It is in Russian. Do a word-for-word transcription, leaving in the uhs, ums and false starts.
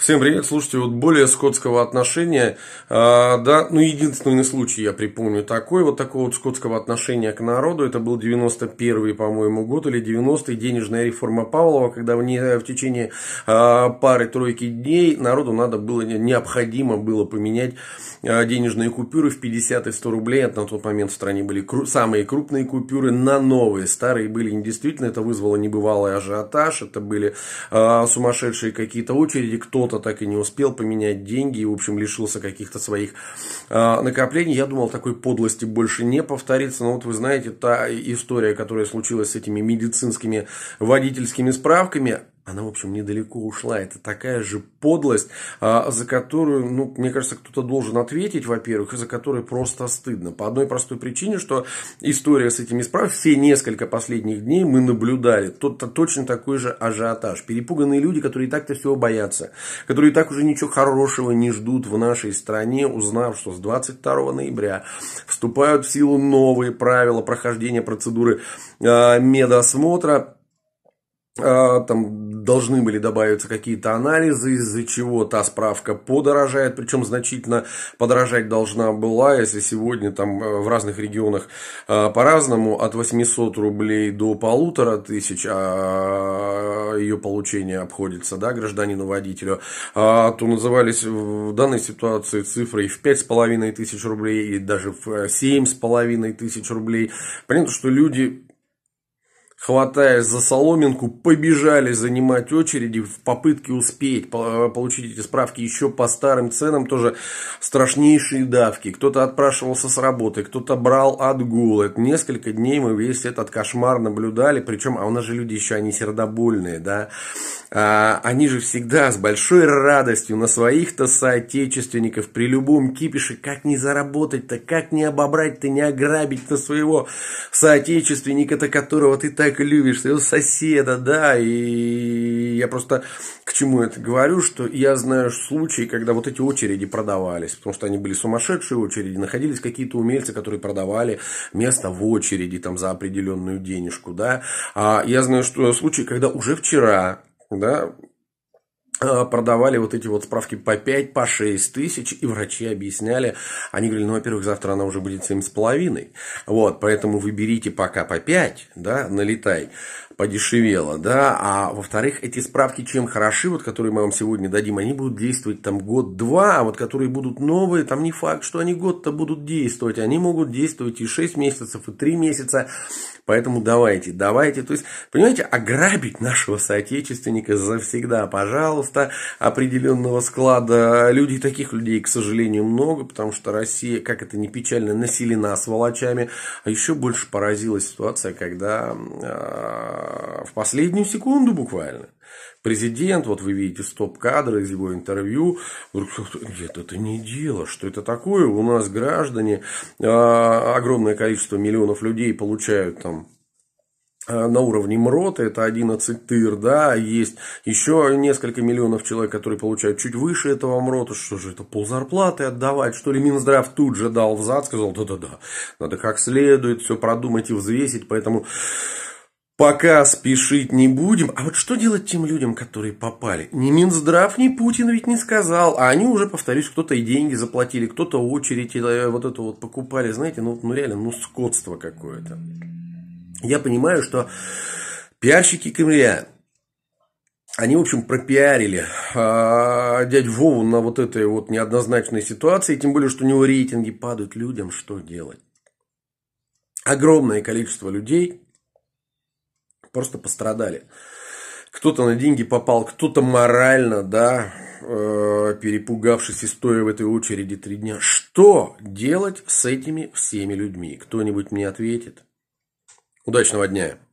Всем привет, слушайте, вот более скотского отношения, а, да, ну единственный случай я припомню такой, вот такого вот скотского отношения к народу, это был девяносто первый, по-моему, год или девяностый, денежная реформа Павлова, когда в, не, в течение а, пары-тройки дней народу надо было, необходимо было поменять а, денежные купюры в пятьдесят и сто рублей, это на тот момент в стране были кру- самые крупные купюры на новые, старые были недействительны, это вызвало небывалый ажиотаж, это были а, сумасшедшие какие-то очереди, кто так и не успел поменять деньги и, в общем, лишился каких-то своих э, накоплений. Я думал, такой подлости больше не повторится. Но вот вы знаете, та история, которая случилась с этими медицинскими водительскими справками, она, в общем, недалеко ушла. Это такая же подлость, э, за которую, ну, мне кажется, кто-то должен ответить, во-первых, и за которую просто стыдно. По одной простой причине, что история с этими справками, все несколько последних дней мы наблюдали. Тот-то точно такой же ажиотаж. Перепуганные люди, которые и так-то всего боятся, которые и так уже ничего хорошего не ждут в нашей стране, узнав, что с двадцать второго ноября вступают в силу новые правила прохождения процедуры э, медосмотра. Э, там должны были добавиться какие-то анализы, из-за чего та справка подорожает, причем значительно подорожать должна была, если сегодня там в разных регионах по-разному, от восьмисот рублей до полутора тысяч ее получение обходится, да, гражданину-водителю, то назывались в данной ситуации цифры в пять с половиной тысяч рублей и даже в семь с половиной тысяч рублей. Понятно, что люди, хватаясь за соломинку, побежали занимать очереди в попытке успеть получить эти справки еще по старым ценам, тоже страшнейшие давки. Кто-то отпрашивался с работы, кто-то брал отгул. Это несколько дней мы весь этот кошмар наблюдали, причем, а у нас же люди еще, они сердобольные, да. Они же всегда с большой радостью на своих-то соотечественников при любом кипише, как не заработать-то, как не обобрать-то, не ограбить-то своего соотечественника-то, которого ты так любишь, своего соседа, да, и я просто к чему это говорю, что я знаю случаи, когда вот эти очереди продавались, потому что они были сумасшедшие очереди, находились какие-то умельцы, которые продавали место в очереди там за определенную денежку, да, а я знаю, что случаи, когда уже вчера, да, продавали вот эти вот справки по пять, по шесть тысяч, и врачи объясняли, они говорили, ну, во-первых, завтра она уже будет семь с половиной, вот, поэтому вы берите пока по пять, да, налетай, подешевело, да, а во-вторых, эти справки чем хороши, вот, которые мы вам сегодня дадим, они будут действовать там год-два, а вот, которые будут новые, там не факт, что они год-то будут действовать, они могут действовать и шесть месяцев, и три месяца, поэтому давайте, давайте, то есть, понимаете, ограбить нашего соотечественника завсегда, пожалуйста, определенного склада людей, таких людей, к сожалению, много, потому что Россия, как это ни печально, населена сволочами, а еще больше поразила ситуация, когда э, в последнюю секунду буквально президент, вот вы видите стоп-кадры из его интервью, вдруг нет, это не дело, что это такое, у нас граждане, э, огромное количество миллионов людей получают там на уровне МРОТ, это одиннадцать тыр, да, есть еще несколько миллионов человек, которые получают чуть выше этого МРОТа, что же это, ползарплаты отдавать, что ли, Минздрав тут же дал взад, сказал, да-да-да, надо как следует все продумать и взвесить, поэтому пока спешить не будем. А вот что делать тем людям, которые попали? Ни Минздрав, ни Путин ведь не сказал. А они уже, повторюсь, кто-то и деньги заплатили, кто-то очередь вот это вот покупали. Знаете, ну, ну реально, ну скотство какое-то. Я понимаю, что пиарщики Кремля, они, в общем, пропиарили а, дядю Вову на вот этой вот неоднозначной ситуации, тем более, что у него рейтинги падают. Людям что делать? Огромное количество людей просто пострадали. Кто-то на деньги попал, кто-то морально, да, перепугавшись и стоя в этой очереди три дня. Что делать с этими всеми людьми? Кто-нибудь мне ответит? Удачного дня!